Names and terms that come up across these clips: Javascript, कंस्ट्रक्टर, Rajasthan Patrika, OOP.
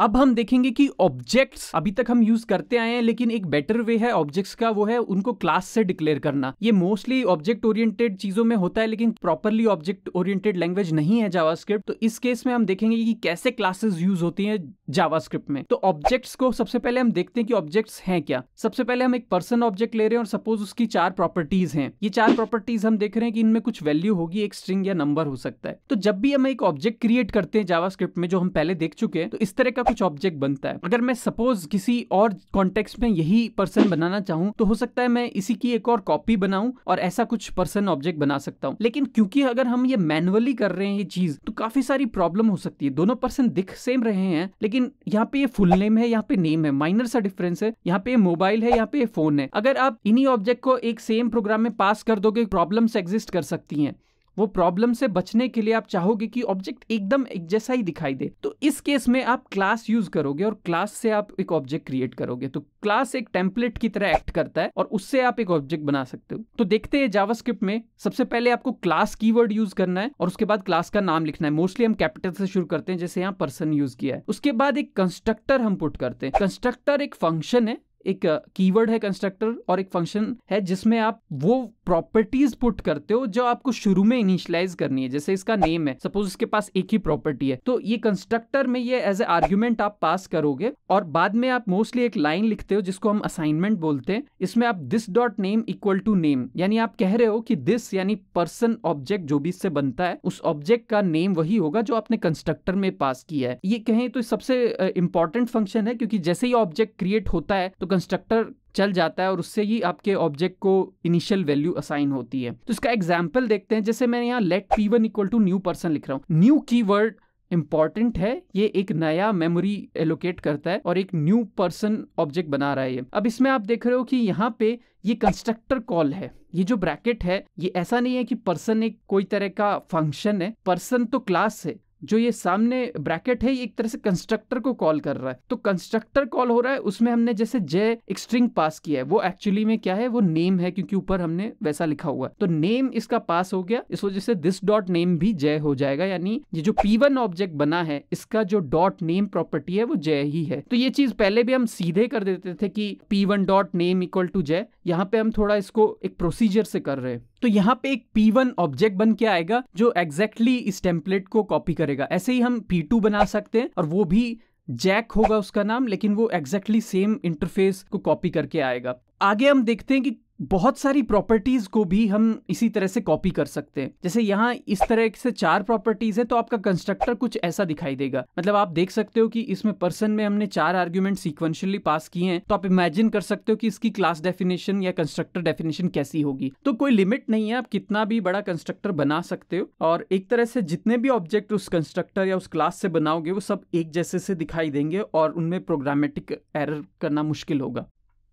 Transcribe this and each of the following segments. अब हम देखेंगे कि ऑब्जेक्ट्स अभी तक हम यूज करते आए हैं, लेकिन एक बेटर वे है ऑब्जेक्ट्स का, वो है उनको क्लास से डिक्लेयर करना। ये मोस्टली ऑब्जेक्ट ओरिएंटेड चीजों में होता है, लेकिन प्रॉपरली ऑब्जेक्ट ओरिएंटेड लैंग्वेज नहीं है जावास्क्रिप्ट। तो इस केस में हम देखेंगे कि कैसे क्लासेस यूज होती हैं जावास्क्रिप्ट में। तो ऑब्जेक्ट्स को सबसे पहले हम देखते हैं कि ऑब्जेक्ट्स हैं क्या। सबसे पहले हम एक पर्सन ऑब्जेक्ट ले रहे हैं और सपोज उसकी 4 प्रॉपर्टीज हैं। ये 4 प्रॉपर्टीज हम देख रहे हैं कि इनमें कुछ वैल्यू होगी, एक स्ट्रिंग या नंबर हो सकता है। तो जब भी हम एक ऑब्जेक्ट क्रिएट करते हैं जावास्क्रिप्ट में, जो हम पहले देख चुके हैं, तो इस तरह का कुछ ऑब्जेक्ट बनता है। अगर मैं सपोज किसी और कॉन्टेक्स्ट में यही पर्सन बनाना चाहूं, तो हो सकता है मैं इसी की एक और कॉपी बनाऊं और ऐसा कुछ पर्सन ऑब्जेक्ट बना सकता हूं। लेकिन क्योंकि अगर हम ये मैन्युअली कर रहे हैं ये चीज, तो काफी सारी प्रॉब्लम हो सकती है। दोनों पर्सन दिख सेम रहे हैं, लेकिन यहाँ पे ये फुल नेम है, यहाँ पे नेम है, माइनर सा डिफरेंस है, यहाँ पे मोबाइल है, यहाँ पे फोन है। अगर आप इन्हीं ऑब्जेक्ट को एक सेम प्रोग्राम में पास कर दोगे, प्रॉब्लम्स एग्जिस्ट कर सकती हैं। वो प्रॉब्लम से बचने के लिए आप चाहोगे कि ऑब्जेक्ट एकदम एक जैसा ही दिखाई दे। तो इस केस में आप क्लास यूज करोगे और क्लास से आप एक ऑब्जेक्ट क्रिएट करोगे। तो क्लास एक टेम्पलेट की तरह एक्ट करता है और उससे आप एक ऑब्जेक्ट बना सकते हो। तो देखते हैं जावास्क्रिप्ट में सबसे पहले आपको क्लास कीवर्ड यूज करना है और उसके बाद क्लास का नाम लिखना है। मोस्टली हम कैपिटल से शुरू करते हैं, जैसे यहाँ पर्सन यूज किया है। उसके बाद एक कंस्ट्रक्टर हम पुट करते हैं। कंस्ट्रक्टर एक फंक्शन है, एक कीवर्ड है कंस्ट्रक्टर और एक फंक्शन है जिसमें आप वो प्रॉपर्टीज पुट करते हो जो आपको शुरू में इनिशियलाइज करनी है। जैसे इसका नेम है, सपोज इसके पास एक ही प्रॉपर्टी है, तो ये कंस्ट्रक्टर में ये एज ए आर्ग्यूमेंट आप पास करोगे और बाद में आप मोस्टली एक लाइन लिखते हो जिसको हम असाइनमेंट बोलते हैं। इसमें आप this dot name equal to name, यानी आप कह रहे हो कि दिस यानी पर्सन ऑब्जेक्ट जो भी इससे बनता है, उस ऑब्जेक्ट का नेम वही होगा जो आपने कंस्ट्रक्टर में पास किया है। ये कहें तो सबसे इंपॉर्टेंट फंक्शन है, क्योंकि जैसे ही ऑब्जेक्ट क्रिएट होता है तो कंस्ट्रक्टर चल जाता है और उससे ही आपके ऑब्जेक्ट को इनिशियल वैल्यू असाइन होती है। तो इसका एग्जांपल देखते हैं। जैसे मैंने यहाँ let p1 equal to new person लिख रहा हूँ। न्यू कीवर्ड इंपॉर्टेंट है, ये एक नया मेमोरी एलोकेट करता है और एक न्यू पर्सन ऑब्जेक्ट बना रहा है ये। अब इसमें आप देख रहे हो कि यहाँ पे ये कंस्ट्रक्टर कॉल है। ये जो ब्रैकेट है, ये ऐसा नहीं है कि पर्सन एक कोई तरह का फंक्शन है, पर्सन तो क्लास है। जो ये सामने ब्रैकेट है, ये एक तरह से कंस्ट्रक्टर को कॉल कर रहा है। तो कंस्ट्रक्टर कॉल हो रहा है, उसमें हमने जैसे जय एक स्ट्रिंग पास किया है, वो एक्चुअली में क्या है, वो नेम है, क्योंकि ऊपर हमने वैसा लिखा हुआ है। तो नेम इसका पास हो गया, इस वजह से दिस डॉट नेम भी जय हो जाएगा, यानी ये जो p1 ऑब्जेक्ट बना है, इसका जो डॉट नेम प्रॉपर्टी है वो जय ही है। तो ये चीज पहले भी हम सीधे कर देते थे कि p1 dot name equal to Jai. यहाँ पे हम थोड़ा इसको एक प्रोसीजर से कर रहे हैं। तो यहाँ पे एक p1 ऑब्जेक्ट बन के आएगा जो एग्जैक्टली इस टेम्पलेट को कॉपी करेगा। ऐसे ही हम p2 बना सकते हैं और वो भी जैक होगा उसका नाम, लेकिन वो एग्जैक्टली सेम इंटरफेस को कॉपी करके आएगा। आगे हम देखते हैं कि बहुत सारी प्रॉपर्टीज को भी हम इसी तरह से कॉपी कर सकते हैं। जैसे यहाँ इस तरह से 4 प्रॉपर्टीज है, तो आपका कंस्ट्रक्टर कुछ ऐसा दिखाई देगा। मतलब आप देख सकते हो कि इसमें पर्सन में हमने 4 आर्ग्यूमेंट सीक्वेंशियली पास किए हैं। तो आप इमेजिन कर सकते हो कि इसकी क्लास डेफिनेशन या कंस्ट्रक्टर डेफिनेशन कैसी होगी। तो कोई लिमिट नहीं है, आप कितना भी बड़ा कंस्ट्रक्टर बना सकते हो और एक तरह से जितने भी ऑब्जेक्ट उस कंस्ट्रक्टर या उस क्लास से बनाओगे, वो सब एक जैसे से दिखाई देंगे और उनमें प्रोग्रामेटिक एरर करना मुश्किल होगा।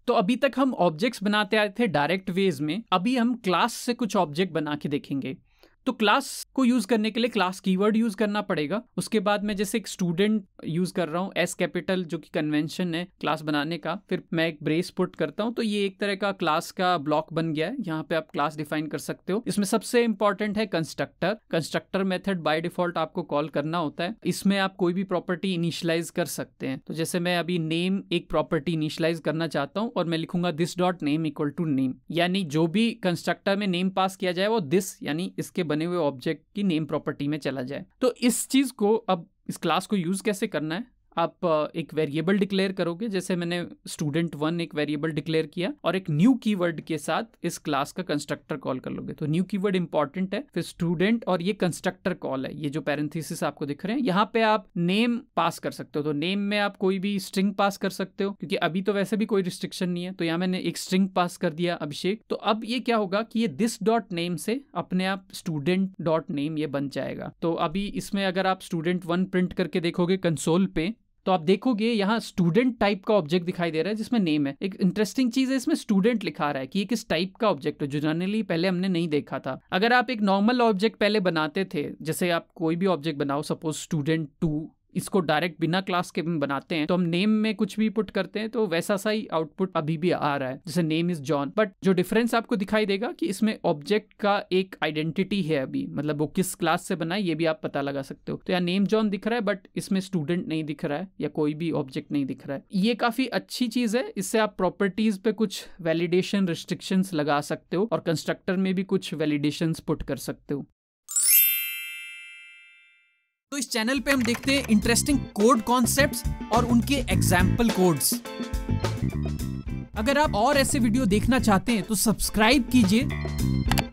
तो अभी तक हम ऑब्जेक्ट्स बनाते आए थे डायरेक्ट वेज में, अभी हम क्लास से कुछ ऑब्जेक्ट बना के देखेंगे। तो क्लास को यूज करने के लिए क्लास कीवर्ड यूज करना पड़ेगा। उसके बाद मैं जैसे एक स्टूडेंट यूज कर रहा हूँ, एस कैपिटल, जो कि कन्वेंशन है क्लास बनाने का। फिर मैं एक ब्रेस पुट करता हूँ, तो ये एक तरह का क्लास का ब्लॉक बन गया है। यहाँ पे आप क्लास डिफाइन कर सकते हो। इसमें सबसे इंपॉर्टेंट है कंस्ट्रक्टर। कंस्ट्रक्टर method by default आपको कॉल करना होता है। इसमें आप कोई भी प्रॉपर्टी इनिशियलाइज कर सकते हैं। तो जैसे मैं अभी नेम एक प्रॉपर्टी इनिशियलाइज करना चाहता हूँ और मैं लिखूंगा this dot name equal to name, यानी जो भी कंस्ट्रक्टर में नेम पास किया जाए वो दिस यानी इसके बने हुए ऑब्जेक्ट की नेम प्रॉपर्टी में चला जाए। तो इस चीज को, अब इस क्लास को यूज कैसे करना है, आप एक वेरिएबल डिक्लेयर करोगे। जैसे मैंने student1 एक वेरिएबल डिक्लेयर किया और एक न्यू कीवर्ड के साथ इस क्लास का कंस्ट्रक्टर कॉल कर लोगे। तो न्यू कीवर्ड इंपॉर्टेंट है, फिर स्टूडेंट और ये कंस्ट्रक्टर कॉल है। ये जो पैरेंथेसिस आपको दिख रहे हैं, यहाँ पे आप नेम पास कर सकते हो। तो नेम में आप कोई भी स्ट्रिंग पास कर सकते हो, क्योंकि अभी तो वैसे भी कोई रिस्ट्रिक्शन नहीं है। तो यहाँ मैंने एक स्ट्रिंग पास कर दिया, अभिषेक। तो अब ये क्या होगा कि ये दिस डॉट नेम से अपने आप स्टूडेंट डॉट नेम ये बन जाएगा। तो अभी इसमें अगर आप student1 प्रिंट करके देखोगे कंसोल पे, तो आप देखोगे यहाँ स्टूडेंट टाइप का ऑब्जेक्ट दिखाई दे रहा है जिसमें नेम है। एक इंटरेस्टिंग चीज है, इसमें स्टूडेंट लिखा रहा है कि ये किस टाइप का ऑब्जेक्ट है, जो जनरली पहले हमने नहीं देखा था। अगर आप एक नॉर्मल ऑब्जेक्ट पहले बनाते थे, जैसे आप कोई भी ऑब्जेक्ट बनाओ, सपोज student2 इसको डायरेक्ट बिना क्लास के बनाते हैं तो हम नेम में कुछ भी पुट करते हैं तो वैसा सा ही आउटपुट अभी भी आ रहा है, जैसे नेम इज जॉन। बट जो डिफरेंस आपको दिखाई देगा कि इसमें ऑब्जेक्ट का एक आइडेंटिटी है अभी, मतलब वो किस क्लास से बना है ये भी आप पता लगा सकते हो। तो यहाँ नेम जॉन दिख रहा है बट इसमें स्टूडेंट नहीं दिख रहा है या कोई भी ऑब्जेक्ट नहीं दिख रहा है। ये काफी अच्छी चीज है, इससे आप प्रॉपर्टीज पे कुछ वैलिडेशन रिस्ट्रिक्शंस लगा सकते हो और कंस्ट्रक्टर में भी कुछ वैलिडेशंस पुट कर सकते हो। तो इस चैनल पे हम देखते हैं इंटरेस्टिंग कोड कॉन्सेप्ट्स और उनके एग्जाम्पल कोड्स। अगर आप और ऐसे वीडियो देखना चाहते हैं तो सब्सक्राइब कीजिए।